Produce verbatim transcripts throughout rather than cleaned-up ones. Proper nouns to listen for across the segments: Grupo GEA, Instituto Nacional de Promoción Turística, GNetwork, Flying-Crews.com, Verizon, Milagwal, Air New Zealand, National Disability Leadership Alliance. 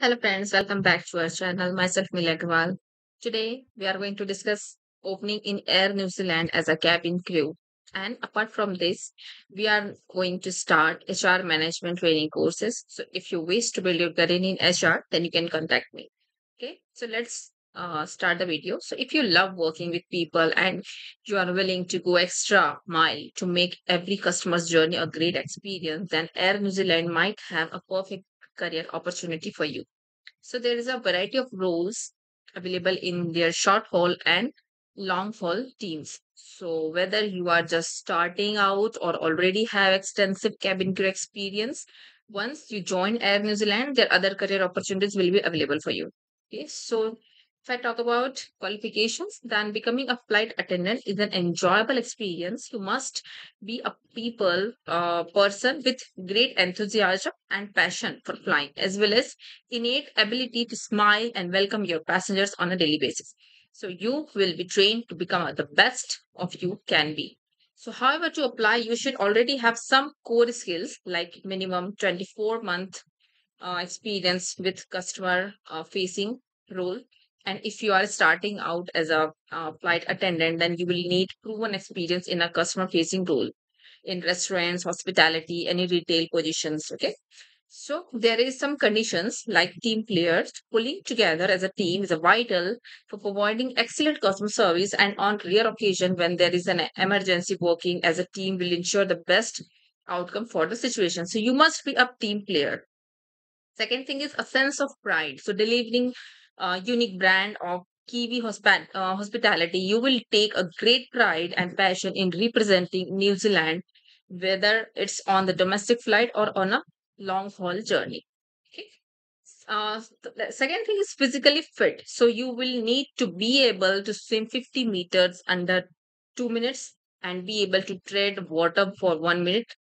Hello friends, welcome back to our channel. Myself Milagwal. Today we are going to discuss opening in Air New Zealand as a cabin crew. And apart from this, we are going to start H R management training courses. So if you wish to build your career in H R, then you can contact me. Okay, so let's uh, start the video. So if you love working with people and you are willing to go extra mile to make every customer's journey a great experience, then Air New Zealand might have a perfect career opportunity for you. So there is a variety of roles available in their short haul and long haul teams. So whether you are just starting out or already have extensive cabin crew experience, once you join Air New Zealand, their other career opportunities will be available for you. Okay, so if I talk about qualifications, then becoming a flight attendant is an enjoyable experience. You must be a people uh, person with great enthusiasm and passion for flying, as well as innate ability to smile and welcome your passengers on a daily basis. So you will be trained to become the best of you can be. So however, to apply, you should already have some core skills like minimum twenty-four month uh, experience with customer uh, facing role. And if you are starting out as a uh, flight attendant, then you will need proven experience in a customer-facing role in restaurants, hospitality, any retail positions, okay? So there is some conditions like team players. Pulling together as a team is vital for providing excellent customer service, and on rare occasion when there is an emergency, working as a team will ensure the best outcome for the situation. So you must be a team player. Second thing is a sense of pride. So delivering Uh, unique brand of Kiwi hosp- uh, hospitality, you will take a great pride and passion in representing New Zealand, whether it's on the domestic flight or on a long haul journey. Okay. Uh, the second thing is physically fit. So you will need to be able to swim fifty meters under two minutes and be able to tread water for one minute.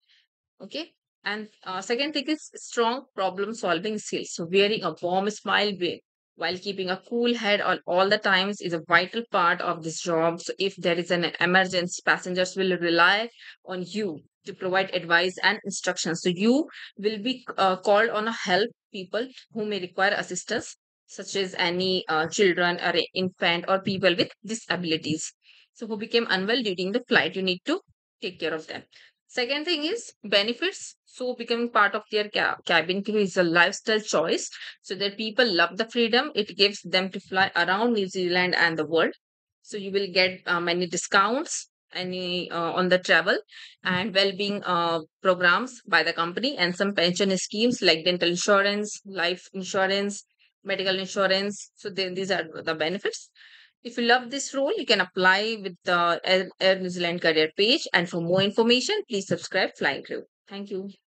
Okay. And uh, second thing is strong problem solving skills. So wearing a warm smile with while keeping a cool head all, all the times is a vital part of this job. So if there is an emergency, passengers will rely on you to provide advice and instructions. So you will be uh, called on to help people who may require assistance, such as any uh, children or infant or people with disabilities. So who became unwell during the flight, you need to take care of them. Second thing is benefits. So becoming part of their cabin crew is a lifestyle choice. So that people love the freedom it gives them to fly around New Zealand and the world. So you will get uh, many discounts any uh, on the travel and well-being uh, programs by the company, and some pension schemes like dental insurance, life insurance, medical insurance. So then these are the benefits. If you love this role, you can apply with the Air New Zealand career page. And for more information, please subscribe Flying-Crews. Thank you.